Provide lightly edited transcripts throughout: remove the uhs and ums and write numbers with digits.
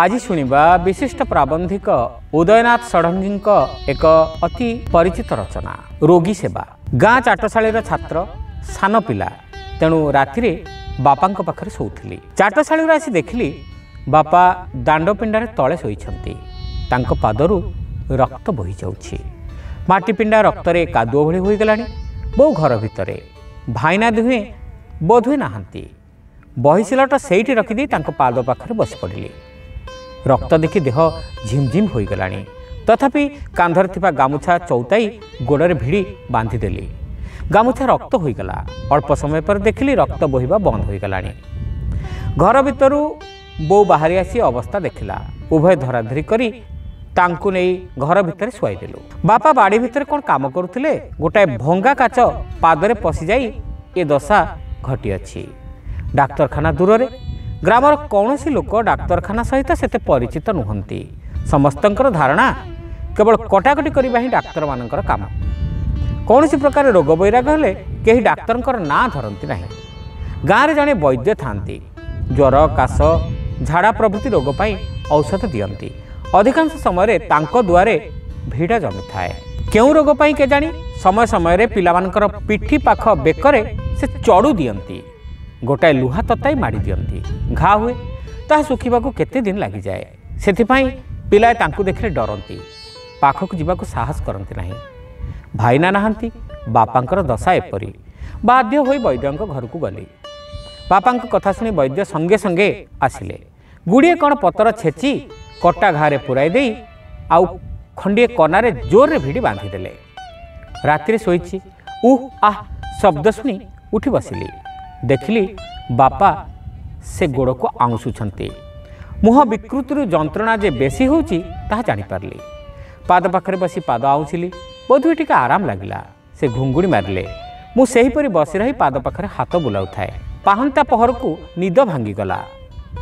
आज शुणा विशिष्ट प्राबंधिक उदयनाथ सड़ंगी एक अति परिचित रचना रोगी सेवा। गाँ चाटशाला छात्र सान पिला तेणु राति बापा पाखे शोली चाटशाला आसी देखली बापा दांडपिंडार तले शोई पादरू रक्त बोही जाउछि। माटीपिंडा रक्त कादुओ भली होई गलानी। बो घर भितर भाईना दुहे बोधुए नहांती बहिशिलाट सेठी रखिदी पाद पाखे बस पड़िली। रक्त देखि देह झिमझिम होई गलानी तथापि कांधर थिपा गामुछा चौताई गोड़रे भिड़ी बांधी देली। गामुछा रक्त होई गला। अल्प समय पर देखली रक्त बोहिबा बंद होई गलानी। घर भितरू बो बाहरी आसी अवस्था देखला उभय धराधरी करी तांकु नहीं घर भितर शुआई देलु। बापा बाड़ी भितर कौन काम करुले गोटाए भंगा काच पादरे पसी जाई ए दशा घटी अछि। डाक्तरखाना दूर रे ग्रामर कौन सी लोक डाक्तरखाना सहित सेते परिचित नुहंती। समस्तंकर धारणा केवल कटाकटी करवा ही डाक्तर मानकर काम। कौन सी प्रकार रोग वैराग हेले केही डाक्तर ना धरती ना। गाँव में जड़े वैद्य थांती ज्वर काश झाड़ा प्रभृति रोग पाई औषध दियंती। अधिकांश समय तांको दुआरे भीड़ा जमी थाए। क्यों रोग पाई केजाणी समय समय पिला मानकर पिठी पाख बेकरे से चड़ू दियंती। गोटाए लुहा तताई मारी दियंती। घा हुए ता सुखीबा को केते दिन लागी जाए। सेथिपाई पिलाए तांको देखले डरती पाखक जीवाकू साहस करती नहीं। भाईना नहांती बापांकर दशा एपरी बाध्य होई वैद्यंक घर को गली। बापांक कथा सुनी वैद्य संगे संगे आसिले। गुड़िए कौन पतर छेची कटा घारे पुराई देई आउ खंडे कनारे जोर रे भिड़ी बांधी देले। रातिरे सोईची उह आह शब्द सुनी उठी बसिली। देखली बापा से गोड़ को आउंसुछंती। मुह विकृतिर जंत्रणा जे बेसी होउची ताहा जानि पारली। पाद पाखरे बसी पाद आउंसिली बोधुए टिके आराम लागिला। से घुंगुड़ी मारले। मु सेहीपरि बसी रही पाद पाखरे हाथ बुलाउथाए। पाहंता पहर को निद भांगीगला।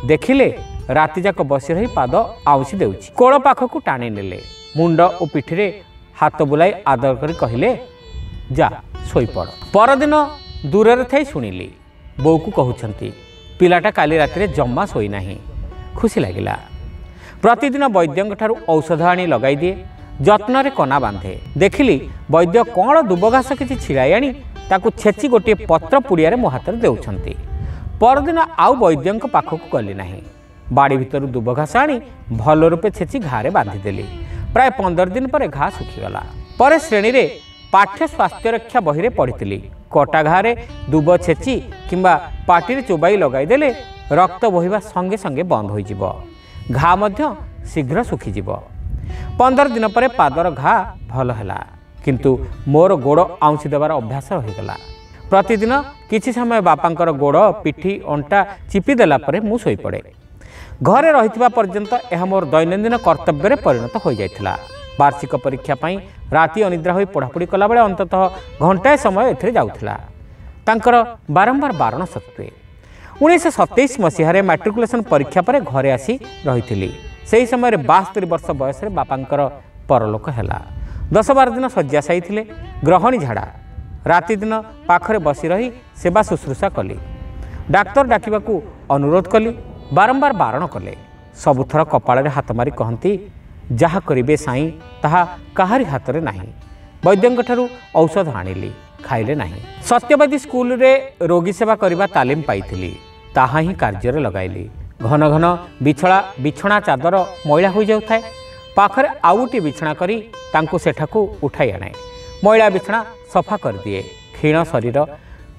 देखिले राति जाक बसी रही पाद आउसी देउछि। कोल पाखकू टाणी नेले। मुंड ओ पिठिरे हाथ बुलाई आदर करी कहिले जा सोई पड़। परदिन दूररे थाई सुनिली बो को कहउछंती पिलाटा काली रातिरे जम्मा सोई नाही। खुशी लागिला। प्रतिदिन वैद्यंक ठारू औषध आनी लगाई दिए जत्नरे कना बांधे। देखिली वैद्य कोण दुबघास किछि छिड़ाई आनी ताकू छेची गोटे पत्र पुड़िया मो हाथ देउछंती। परदिन आउ वैद्यंक पाखकू गली नाही। बाड़ी भितर दुबघास आनी भल रूपे छेची घारे बांधी देली। प्राय 15 दिन पर घा सुखीगला। पर श्रेणी रे पाठ्य स्वास्थ्य रक्षा बहिरे पढ़ी कटा घारे दुब छेची किंबा पाटी चोबाई लगाई देले रक्त बोहिबा संगे संगे बंद होई जिवो। घा मध्य शीघ्र सुखी जिवो। 15 दिन पर पादर घा भल हला किंतु मोर गोड़ आउंसी देवार अभ्यास रहीगला। प्रतिदिन किछि समय बापांकर गोड़ पिठी अंटा चिपी देला परे मु सोई पड़े। घरे रहितबा पर्यंत यह मोर दैनंदिन कर्तव्य परिणत हो जाइथिला। वार्षिक परीक्षा पाई राति अनिद्रा होई पढ़ापढ़ी कला बेले अंततः घंटाए समय एथिरे जाउथिला। तांकर बारंबार बारण सत्वे 1927 मसीह मैट्रिकुलेसन परीक्षा पर घरे आसी रही से समय 72 वर्ष बयस बापांकर परलोक हैला। 10-12 दिन शय्याशायी थिले। ग्रहणी झाड़ा राति दिन पाखरे बसी रही सेवा शुश्रूषा कली। डाक्तर डाकिबाकू अनुरोध कली। बारंबार बारण कले। सबुथर कपाल हाथ मारी कहती जहा करे साई ताहा कहारी हाथ रे नाही। वैद्यंक ठारू औषध आनिली खाइले नाही। सत्यवादी स्कूल रे रोगी सेवा करिबा तालीम पाइथिली ताहा ही कार्य रे लगाइली। घन घन बिछणा चादर मैला हो जाउथाए। पाखरे आउटी बिछणा करी तांको सेठाकू उठाई आणे। मैला बिछणा सफा कर दिए। क्षीण शरीर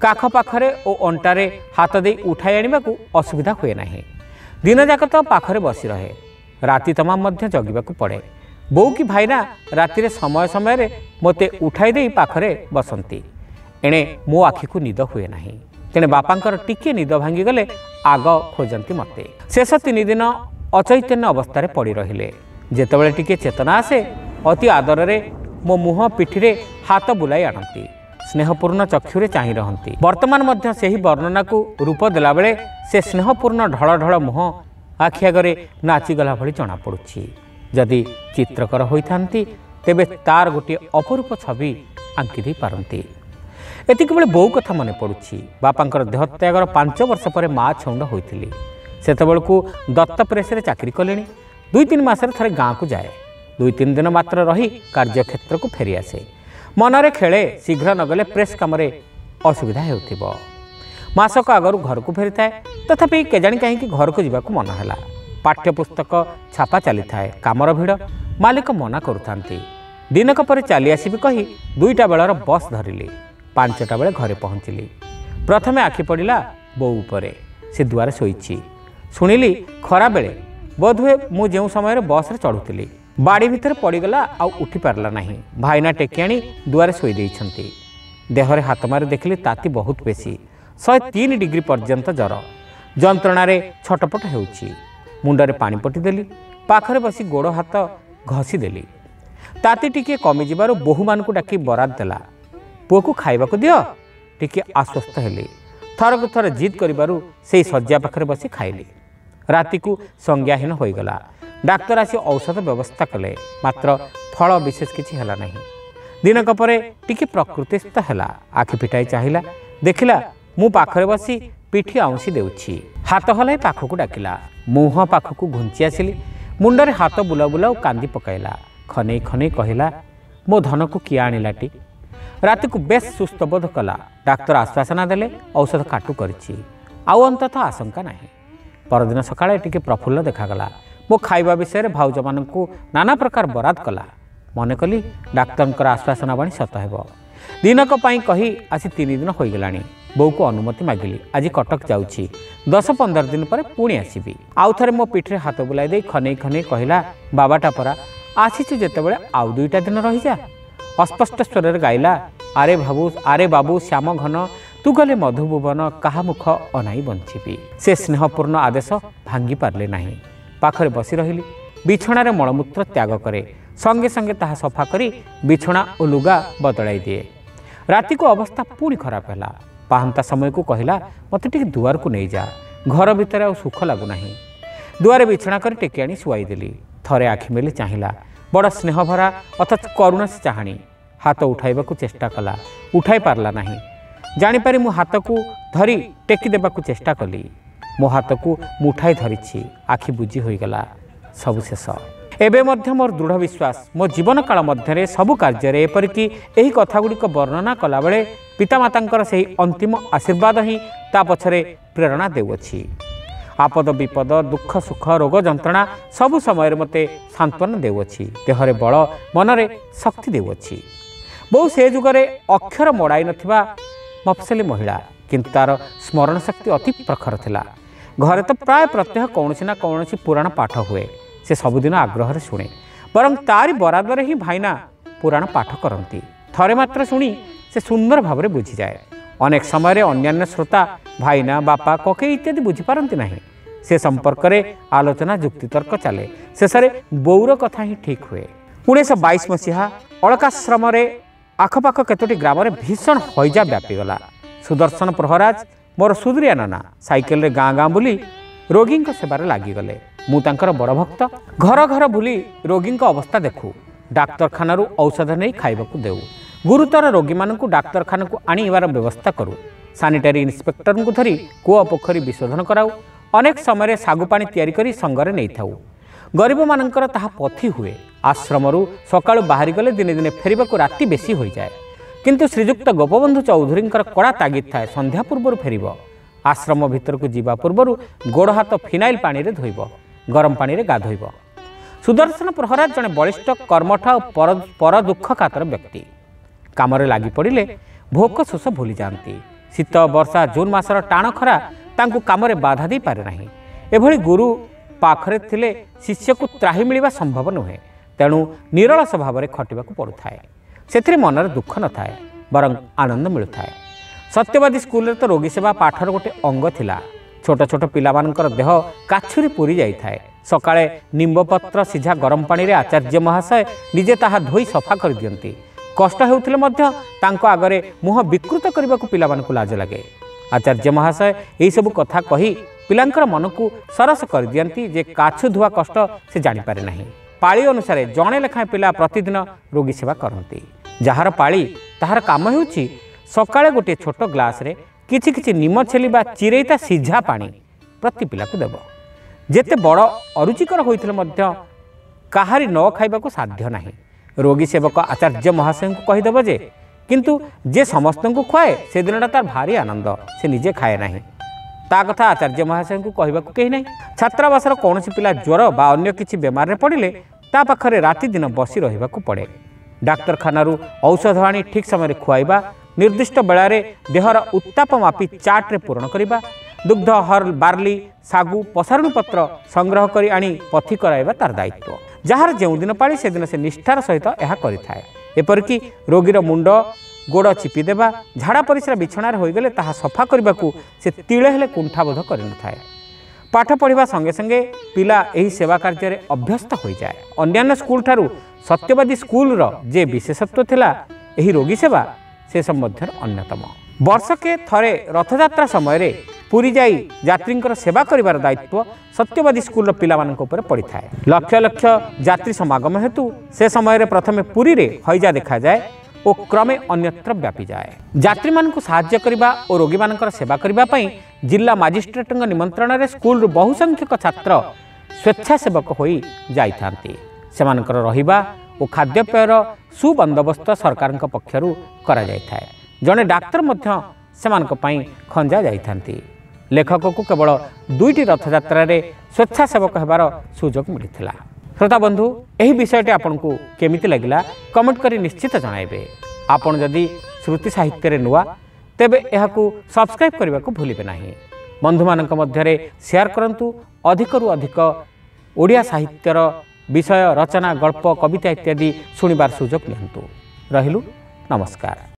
काख पाखरे ओ अंटारे हाथ दे उठाई आनिबाकू असुविधा हुए नाही। दिन जाक तो पाखरे बसी रहे। राति तमाम मध्य जगिबाकू पड़े। बो कि भाईना राति रे समय समय रे मते उठाई दे पाखरे बसंती। एणे मो आखी को निद हुए नाही। तेणे बापांकर टिके निद भांगी गले आग खोजंती मते। शेष 3 दिन अचैतन्य अवस्था रे पड़ी रहिले। जेतेबेले टिके चेतना आसे अति आदर रे मो मुह पिठी रे हाथ बुलाई आनंती। स्नेहपूर्ण चक्षुरे चाही रहंती। वर्तमान मध्य सेही वर्णना को रूप देला बेले से स्नेहपूर्ण ढळ ढळ मुह आखि आगे नाचिगला भली जना पड़ुछि। जदि चित्रकर होइथांती तेबे तार गोटे अपरूप छवि आंकी दे पारंती। एतिक बेले बहु कथा मने पड़ुछि। बापांकर देहत्यागर 5 वर्ष पर माँ छौंड होइथिली। सेतबेलकु दत्त प्रेस रे चाकरी कले। दुई तीन मसरे थे गाँ को जाए, दुई तीन दिन मात्र रही कार्यक्षेत्र को फेरी आसे। मनरे खेले शीघ्र नगले प्रेस कम असुविधा हो। मासक आगर घर को फेरी थाए, तथापि केजाणी कहीं घर को जावाक मन है। पाठ्यपुस्तक छापा चली थाए, कामर भिड़ मालिक मना करूता। दिनक पर चली आसबि कही दुईटा बेलर बस धरली। पांचटा बेले घरे पहुँचली। प्रथमे आखि पड़ा बो उपर, से दुआरे शोची। शुणिली खरा बेले बोधहुए मु जो समय बस चढ़ुली बाड़ी भितर पड़गला आठी पारा ना। भाईना टेकी आनी दुआरे शोई देहरे हाथ मारी देखली ताती बहुत बेसी 103 डिग्री पर्यंत जर। जंत्रणारे छटपट हो, मुंडरे पानी पटीदेली, पाखरे बसी गोड़ हाथ घसीदेली। ताती टिके कमी जबार बोहू मान को डाकी बरात देला, पुओ को खाइबाकू दियो। टिके आश्वस्त हेली। थरक थर जिद करिबारु सेई सज्जा पाखरे बसी खाइली। राति को संज्ञाहीन हो गला। डाक्तर आसी औषध व्यवस्था कले, मात्र फल विशेष किछि हला नहीं। दिनक परे टिके प्रकृतिस्थ हला। आखि पिटाई चाहिला, देखिला मु पाखरे बसी पिठी आउंसी देउछि। हाथ हलाई पाखकु डाकिला, मुह पाखकु घुंची आसिली। मुंडरे हाथ बुला बुला कांदी पकाइला। खने खने कहला, मो धन को किया आनिलाटी। राति को बेस सुस्त बोध कला। डाक्तर आश्वासना देले औषध काटू करिछि, आउ अंतत आशंका नाही। परदिन सकाळे टिके प्रफुल्ल देखागला। मो खाइबा विषय में भाउज मानू नाना प्रकार बरात कला। मन कली डाक्तर आश्वासना बाणी सत हेब। दिनक कही आसी 3 दिन हो गला। बो को अनुमति मागिली, आज कटक जाऊँगी, 10-15 दिन पर पुणी आसबि। आउ थे मो पीठे हाथ बुलाई खने खने कहला, बाबाटा परा आसीचु, जितेबाला आउ 2 दिन रही जा। अस्पष्ट स्वर गाइला, आरे बाबू आरे बाबू श्याम घन तू गले मधुभुवन, कहा मुख अनाई बंचीबी। से स्नेहपूर्ण आदेश भांगी पारे ना। पाखरे बसी रही बिछणार मलमूत्र त्याग करे, संगे संगे ताहा सफा करी बिछणा और लुगा बदलाई दिए। राति को अवस्था पुणी खराब है। पाहंता समय को कहला, मत दुआर को नहीं जा, घर भितर आ सुख लगुना। दुआरे बिछणा कर टेकी आनी शुआईदेली। थरे आखि मेली चाहिला, बड़ा स्नेहभरा अर्थात करुणा से चाहणी। हाथ उठाइबा को चेष्टा कला, उठाई पारला नहीं। जानीपारी मो हाथ को धरी टेकी देबा को चेष्टा कली। मो हाथ को मुठाई धरिछि, आखि बुझी होइगला, सब शेष। एबे मध्य मोर दृढ़ विश्वास, मो जीवन काल मध्यरे सबु कार्य एपरिकी एही कथा गुड़िक वर्णना कला बेले पितामातांकर सेही अंतिम आशीर्वाद ही ता पछरे प्रेरणा देउछि। आपद विपद दुख सुख रोग जंत्रणा सबु समय मते सांत्वना देउछि, देहरे बल मनरे शक्ति देउछि। बहु से जुगरे अक्षर मोड़ाई नथिबा मफसली महिला, किंतु तार स्मरण शक्ति अति प्रखर थिला। घरे तो प्राय प्रत्यह कौनसी ना कौनसी पुराण पाठ हुए, से सबुदिन आग्रह रे सुने। बरं तारी बराबर ही भाईना पुराण पाठ करती। थरे मात्र सुनी से सुंदर भाव में बुझी जाए। अनेक समय अन्यान्य श्रोता भाईना बापा कके इत्यादि बुझी पारंती नहीं। से संपर्क रे आलोचना युक्तितर्क चले, शेषे बौर कथा ही ठीक हुए। 1922 मसीहा अलकाश्रम आखपाख केतोटी ग्राम में भीषण हईजा व्यापीगला। सुदर्शन प्रहराज मोर सुदुरिया नाना साइकेल रे गाँ गाँ बुली रोगी सेवार लगिगले। मुँर बड़ भक्त, घर घर बुली रोगी अवस्था देखू, डाक्तरखानु औषध नहीं खावाक दे, गुरुतर रोगी मानू डाक्तरखाना को आणवार व्यवस्था करूँ, सानिटारी इंस्पेक्टर को धरी कूआ पोखरी विशोधन कराऊ। अनेक समय सागुपा या संगरे नहीं था। गरीब मानकर ताहा पथी हुए। आश्रमरू सकाळु बाहरी गले दिने दिने फेरिबाकू राति बेसी हो जाए, किंतु श्रीजुक्त गोपबंधु चौधुरी कड़ा तागिद थाए संध्या पूर्वर फेरिब। आश्रम भितरकू जीवा पूर्वर गोड़ हाथ फिनाइल पानी रे धोइब, गरम पानी रे गाधोइब। सुदर्शन प्रहराज जने बलिष्ठ कर्मठ और पर दुख कातर व्यक्ति। कामरे लागी पड़िले भोक शोष भूली जाती। शीत वर्षा जून मासर टाण खरा तांकू कामरे बाधा दे पारे नाही। एभली गुरु पाखरे थिले शिष्य को त्राही मिलवा संभव नुहे, तेणु निरल स्वभाव खटिबा पड़ता है। से मनर दुख न थाए, बरं आनंद मिलता है। सत्यवादी स्कूल रे तो रोगीसेवा पाठर गोटे अंग थिला। छोट छोट पिला मानकर देह काछुरी पूरी जाए। सकाळे निम्बपत्र सीझा गरम पानी रे आचार्य महाशय निजे ताहा धोई सफा कर दियंती। कष्ट हेउथिले मध्य तांको आगरे मुह विकृत करबाकू पिला मानकू लाज लागे। आचार्य महाशय एही सब कथा कही पिलांकर मन को सरस कर दियंती जे काछु धुआ कष्ट से जानी पारे नहीं। पाली अनुसार जणे लेखाएं पिला प्रतिदिन रोगी सेवा करती। जार पाली ताहार काम होउछि सकाळे गोटे छोट ग्लास रे किछि किछि निम छेली बा चिरेइता सीझा पानी प्रति पिला को देव जेते बड़ अरुचिकर होइथिले मध्य काहारी न खाइबा को साध्य नाही। रोगी सेवक आचार्य महाशय को कहीदेव जे किंतु जे समस्त को खुआए से दिन तार भारी आनंद से निजे खाए ना ता कथा आचार्य महाशय को कहवा कहीं ना। छात्रावासर कौन पिला ज्वर बा अन्य किसी बेमार पड़े ता पाखरे राति दिन बसी रहा पड़े। डाक्तखानु औषध आनी ठीक समय खुआवा निर्दिष्ट बेलारे देहर उत्ताप मापी चार्ट्रे पूरण करवा दुग्ध हर बार्ली सागु पसारण पत्र संग्रह कर आनी पथि कराइबा तार दायित्व जार जो दिन पाड़ी से दिन से निष्ठार सहित यह करें। एपरिक रोगीर मुंड गोड़ चिपिदेवा झाड़ा परिसरा बिछणार होइगले ताहा सफा करने को से तिले हेले कुंठाबोध कर नथाय। पाठ पढ़ा संगे संगे पिला एही सेवा कार्य अभ्यस्त हो जाए। अन्यान्य स्कूल ठारू सत्यवादी स्कूल जे विशेषत्व थिला एही रोगी सेवा से सम्बन्ध अन्यतम। वर्षके थरे रथयात्रा समय पूरी जाई यात्रींकर सेवा करिवार दायित्व सत्यवादी स्कूल पिलामानंक ऊपर पड़ी थाए। लक्ष लक्ष यात्री समागम हेतु से समय प्रथमे पुरी रे हैजा देखा जाए और क्रमे अन्यत्र व्यापी जाए। यात्री मानकु सहाय्य करिबा और रोगी मानकर सेवा करिबा पई जिला मजिस्ट्रेट निमंत्रण रे स्कूल बहु संख्यक छात्र स्वेच्छासेवक होई जाई थांती। सेमानकर रहिबा और खाद्यपेयर सुबंदोबस्त सरकार पक्षरू करा जाई थाए। जने डाक्टर मध्य सेमानक पई खंजा जाई थांती। लेखक को केवल दुईटी रथयात्रा रे स्वेच्छासेवक हेबार सुयोग मिलिथिला। श्रोता बंधु यही विषयटी आपंकु केमिति लगिला कमेंट करी निश्चित जणाइबे। आपण जदि श्रुति साहित्य रे नुआ तेबे एहाकू सब्सक्राइब करबाकू भूलिबे नाही। बंधु मानक मध्य रे शेयर करंतु। अधिकरू अधिक ओडिया साहित्यर विषय रचना गल्प कविता इत्यादि सुनिबार सुयोग नियंतु। रहिलु नमस्कार।